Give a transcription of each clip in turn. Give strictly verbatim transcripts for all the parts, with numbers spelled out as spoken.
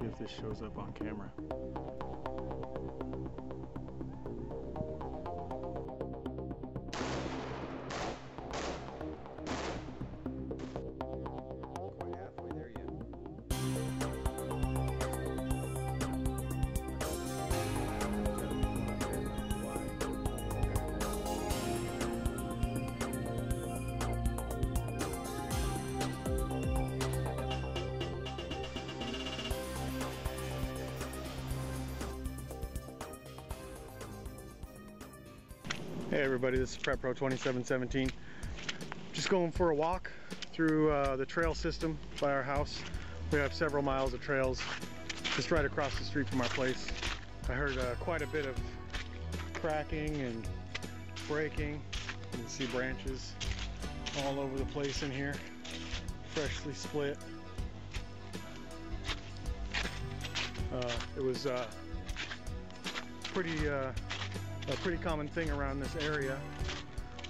If this shows up on camera. Hey everybody, this is Prep Pro twenty-seven seventeen. Just going for a walk through uh, the trail system by our house. We have several miles of trails just right across the street from our place. I heard uh, quite a bit of cracking and breaking. You can see branches all over the place in here, freshly split. Uh, it was uh, pretty uh, a pretty common thing around this area,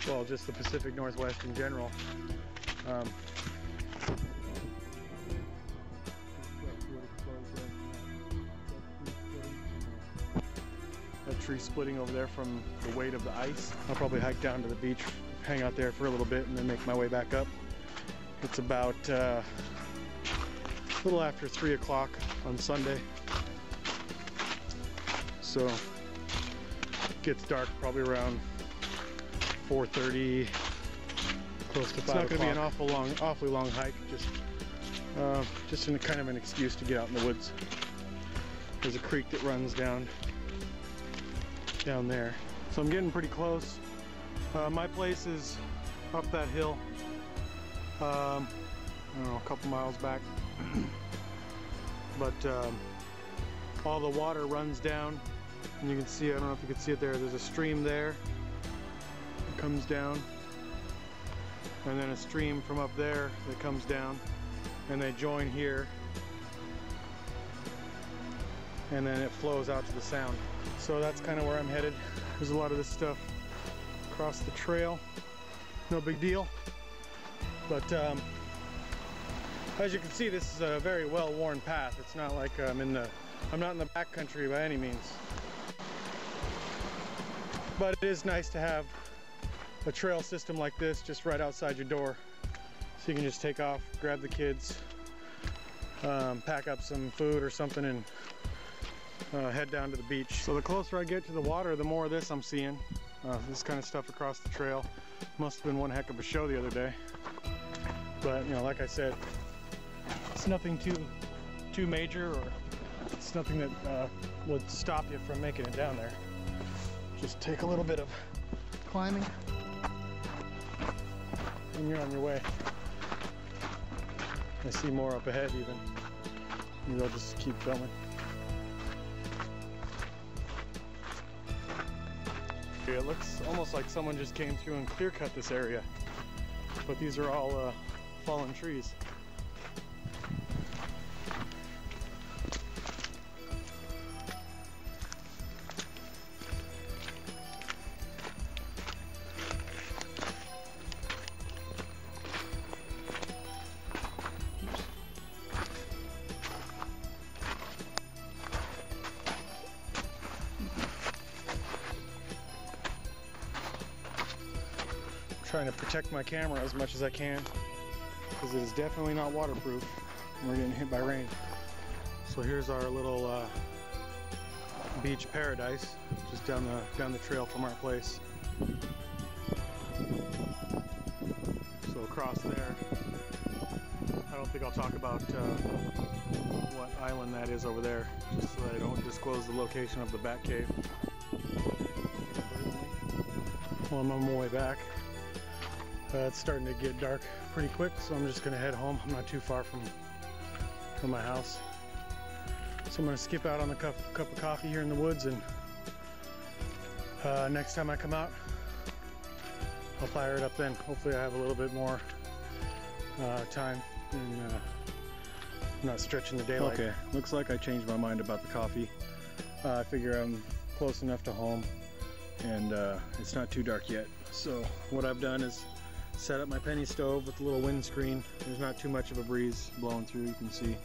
well, just the Pacific Northwest in general. Um, that tree splitting over there from the weight of the ice. I'll probably hike down to the beach, hang out there for a little bit, and then make my way back up. It's about uh, a little after three o'clock on Sunday, so gets dark probably around four thirty, close to five o'clock. It's not going to be an awful long, awfully long hike. Just, uh, just in kind of an excuse to get out in the woods. There's a creek that runs down, down there. So I'm getting pretty close. Uh, my place is up that hill. Um, I don't know, a couple miles back. But um, all the water runs down. And you can see, I don't know if you can see it there, there's a stream there that comes down, and then a stream from up there that comes down, and they join here, and then it flows out to the sound. So that's kind of where I'm headed. There's a lot of this stuff across the trail, no big deal, but um, as you can see, this is a very well-worn path. It's not like I'm in the, I'm not in the backcountry by any means. But it is nice to have a trail system like this just right outside your door. So you can just take off, grab the kids, um, pack up some food or something, and uh, head down to the beach. So the closer I get to the water, the more of this I'm seeing. Uh, this kind of stuff across the trail. Must have been one heck of a show the other day. But you know, like I said, it's nothing too, too major, or it's nothing that uh, would stop you from making it down there. Just take a little bit of climbing and you're on your way. I see more up ahead even. Maybe I'll just keep filming. It looks almost like someone just came through and clear cut this area. But these are all uh, fallen trees. Trying to protect my camera as much as I can, because it is definitely not waterproof and we're getting hit by rain. So here's our little uh, beach paradise just down the down the trail from our place. So across there, I don't think I'll talk about uh, what island that is over there, just so that I don't disclose the location of the Bat Cave. Well, I'm on my way back. Uh, it's starting to get dark pretty quick, so I'm just gonna head home. I'm not too far from from my house, so I'm gonna skip out on the cup, cup of coffee here in the woods, and uh, next time I come out, I'll fire it up then. Hopefully I have a little bit more uh, time and uh, I'm not stretching the daylight. Okay, looks like I changed my mind about the coffee. Uh, I figure I'm close enough to home, and uh, it's not too dark yet. So what I've done is Set up my penny stove with a little windscreen. There's not too much of a breeze blowing through, you can see.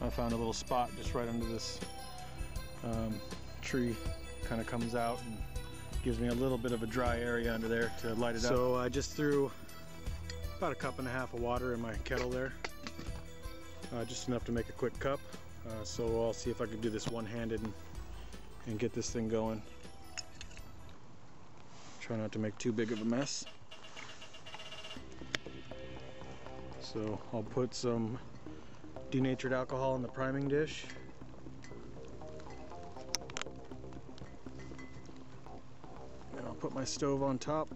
I found a little spot just right under this um, tree. Kind of comes out and gives me a little bit of a dry area under there to light it up. So I just threw about a cup and a half of water in my kettle there. Uh, just enough to make a quick cup. Uh, so I'll see if I can do this one-handed and, and get this thing going. Try not to make too big of a mess. So I'll put some denatured alcohol in the priming dish. And I'll put my stove on top.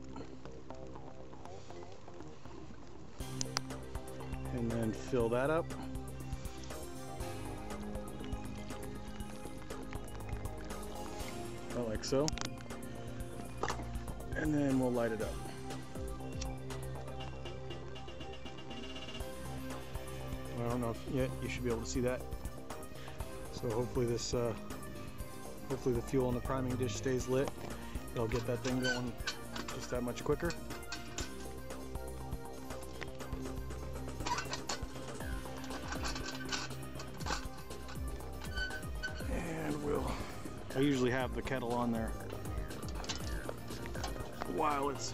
And then fill that up. About like so. And then we'll light it up. I don't know if yet you should be able to see that. So hopefully this, uh, hopefully the fuel in the priming dish stays lit. It'll get that thing going just that much quicker. And we'll. I usually have the kettle on there while it's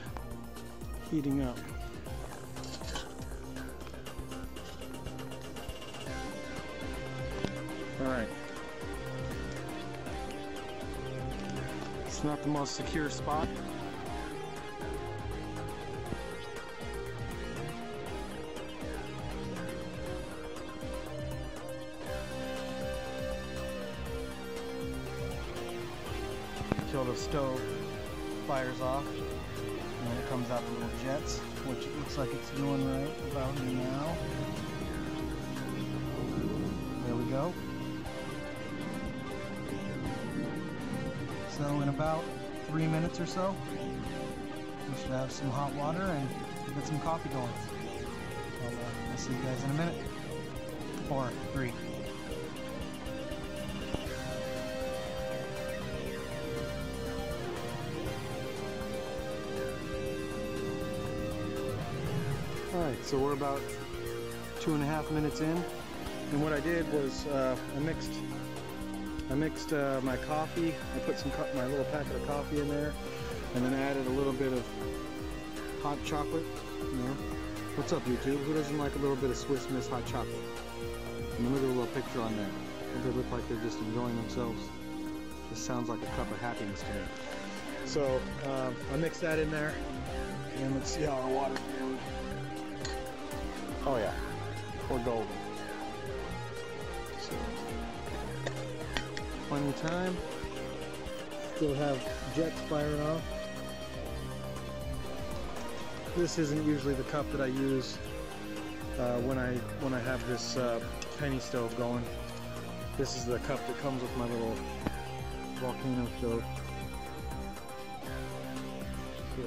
heating up. All right. It's not the most secure spot. Until the stove fires off. And it comes out in little jets, which it looks like it's doing right about now. There we go. So in about three minutes or so, we should have some hot water and get some coffee going. I'll, uh, I'll see you guys in a minute. Four, three. Alright, so we're about two and a half minutes in, and what I did was uh, I mixed I mixed uh, my coffee. I put some my little packet of coffee in there, and then added a little bit of hot chocolate. Yeah. What's up, YouTube? Who doesn't like a little bit of Swiss Miss hot chocolate? And then we get a little picture on there. They look like they're just enjoying themselves. Just sounds like a cup of happiness to me. So uh, I mixed that in there, and let's see how our water's doing. Oh yeah, we're golden. So, plenty of time. Still have jets firing off. This isn't usually the cup that I use uh, when I when I have this uh, penny stove going. This is the cup that comes with my little volcano stove. So,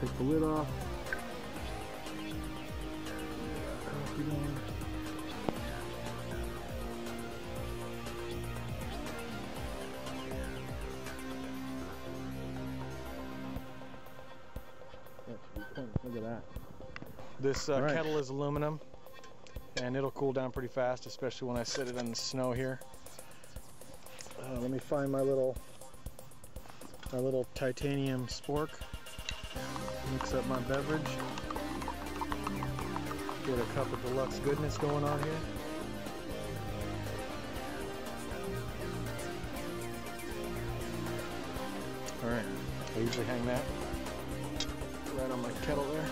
take the lid off. Look at that. This uh, right. kettle is aluminum, and it'll cool down pretty fast, especially when I set it in the snow here. Uh, let me find my little, my little titanium spork. Mix up my beverage. Get a cup of deluxe goodness going on here. All right, I usually hang that right on my kettle there.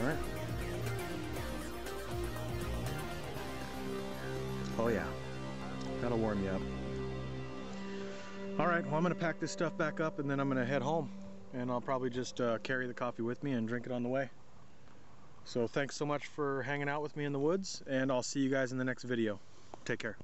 Alright. Oh yeah. That'll warm you up. Alright, well I'm going to pack this stuff back up and then I'm going to head home. And I'll probably just uh, carry the coffee with me and drink it on the way. So thanks so much for hanging out with me in the woods, and I'll see you guys in the next video. Take care.